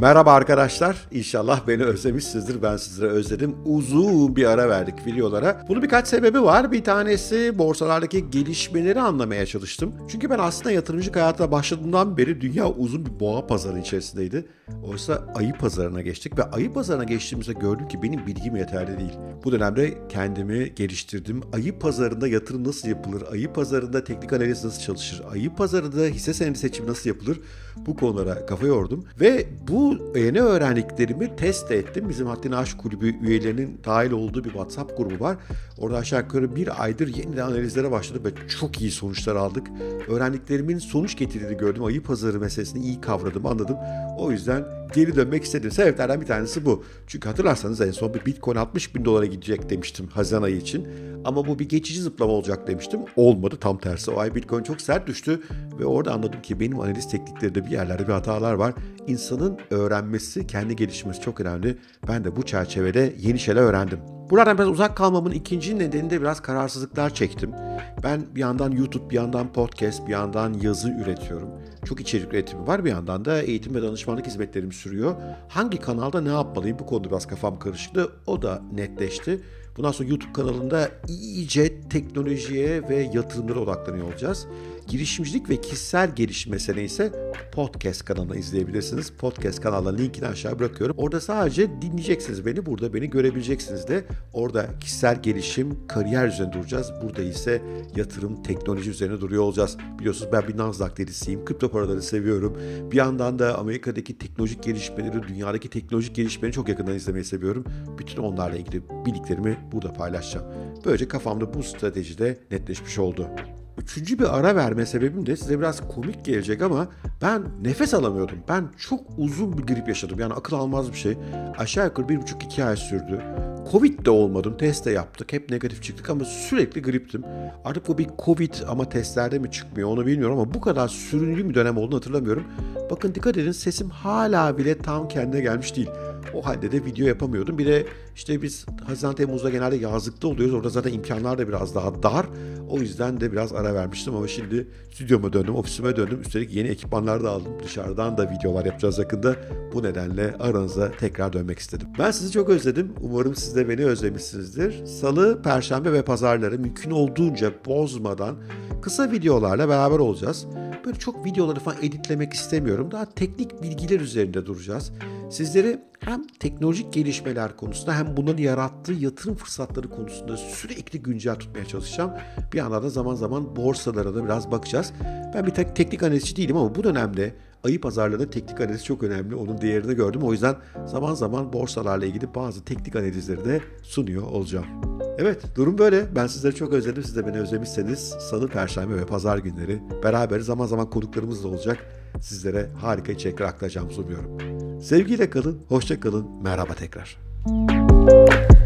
Merhaba arkadaşlar, inşallah beni özlemişsinizdir, ben sizleri özledim. Uzun bir ara verdik videolara. Bunun birkaç sebebi var. Bir tanesi borsalardaki gelişmeleri anlamaya çalıştım. Çünkü ben aslında yatırımcılık hayatına başladığımdan beri dünya uzun bir boğa pazarı içerisindeydi. Oysa ayı pazarına geçtik ve ayı pazarına geçtiğimizde gördüm ki benim bilgim yeterli değil. Bu dönemde kendimi geliştirdim. Ayı pazarında yatırım nasıl yapılır? Ayı pazarında teknik analiz nasıl çalışır? Ayı pazarında hisse senedi seçimi nasıl yapılır? Bu konulara kafa yordum ve bu yeni öğrendiklerimi test ettim. Bizim Haddini Aş kulübü üyelerinin dahil olduğu bir WhatsApp grubu var. Orada aşağı yukarı bir aydır yeniden analizlere başladık ve çok iyi sonuçlar aldık. Öğrendiklerimin sonuç getirdiğini gördüm. Ayı pazarı meselesini iyi kavradım, anladım. O yüzden geri dönmek istediğim sebeplerden bir tanesi bu. Çünkü hatırlarsanız en son bir Bitcoin 60 bin dolara gidecek demiştim Haziran ayı için. Ama bu bir geçici zıplama olacak demiştim. Olmadı, tam tersi. O ay Bitcoin çok sert düştü ve orada anladım ki benim analiz tekniklerinde bir yerlerde bir hatalar var. İnsanın öğrenmesi, kendi gelişmesi çok önemli. Ben de bu çerçevede yeni şeyler öğrendim. Buradan biraz uzak kalmamın ikinci nedeni de biraz kararsızlıklar çektim. Ben bir yandan YouTube, bir yandan podcast, bir yandan yazı üretiyorum. Çok içerik üretimi var. Bir yandan da eğitim ve danışmanlık hizmetlerim sürüyor. Hangi kanalda ne yapmalıyım? Bu konuda biraz kafam karıştı. O da netleşti. Bundan sonra YouTube kanalında iyice teknolojiye ve yatırımlara odaklanıyor olacağız. Girişimcilik ve kişisel gelişim meselesi ise podcast kanalına izleyebilirsiniz. Podcast kanalına linkini aşağı bırakıyorum. Orada sadece dinleyeceksiniz beni, burada beni görebileceksiniz de. Orada kişisel gelişim, kariyer üzerine duracağız. Burada ise yatırım, teknoloji üzerine duruyor olacağız. Biliyorsunuz ben bir Nasdaq delisiyim. Kripto paraları seviyorum. Bir yandan da Amerika'daki teknolojik gelişmeleri, dünyadaki teknolojik gelişmeleri çok yakından izlemeyi seviyorum. Bütün onlarla ilgili bildiklerimi burada paylaşacağım. Böylece kafamda bu stratejide netleşmiş oldu. Üçüncü bir ara verme sebebim de size biraz komik gelecek ama ben nefes alamıyordum. Ben çok uzun bir grip yaşadım. Yani akıl almaz bir şey. Aşağı yukarı 1,5-2 ay sürdü. Covid de olmadım. Test de yaptık. Hep negatif çıktık ama sürekli griptim. Artık bu bir Covid ama testlerde mi çıkmıyor onu bilmiyorum ama bu kadar sürünlü bir dönem olduğunu hatırlamıyorum. Bakın dikkat edin, sesim hala bile tam kendine gelmiş değil. O halde de video yapamıyordum. Bir de işte biz Haziran Temmuz'da genelde yazlıkta oluyoruz. Orada zaten imkanlar da biraz daha dar. O yüzden de biraz ara vermiştim ama şimdi stüdyoma döndüm, ofisime döndüm. Üstelik yeni ekipmanlar da aldım. Dışarıdan da videolar yapacağız yakında. Bu nedenle aranıza tekrar dönmek istedim. Ben sizi çok özledim. Umarım siz de beni özlemişsinizdir. Salı, Perşembe ve Pazarları mümkün olduğunca bozmadan kısa videolarla beraber olacağız. Böyle çok videoları falan editlemek istemiyorum. Daha teknik bilgiler üzerinde duracağız. Sizleri hem teknolojik gelişmeler konusunda hem bunların yarattığı yatırım fırsatları konusunda sürekli güncel tutmaya çalışacağım. Bir yandan da zaman zaman borsalara da biraz bakacağız. Ben bir teknik analizci değilim ama bu dönemde ayı pazarlarında teknik analiz çok önemli. Onun değerini gördüm. O yüzden zaman zaman borsalarla ilgili bazı teknik analizleri de sunuyor olacağım. Evet, durum böyle. Ben sizleri çok özledim. Siz de beni özlemişseniz Salı, Perşembe ve Pazar günleri beraber zaman zaman konuklarımız da olacak. Sizlere harika içerikler aktaracağımızı umuyorum. Sevgiyle kalın, hoşça kalın, merhaba tekrar.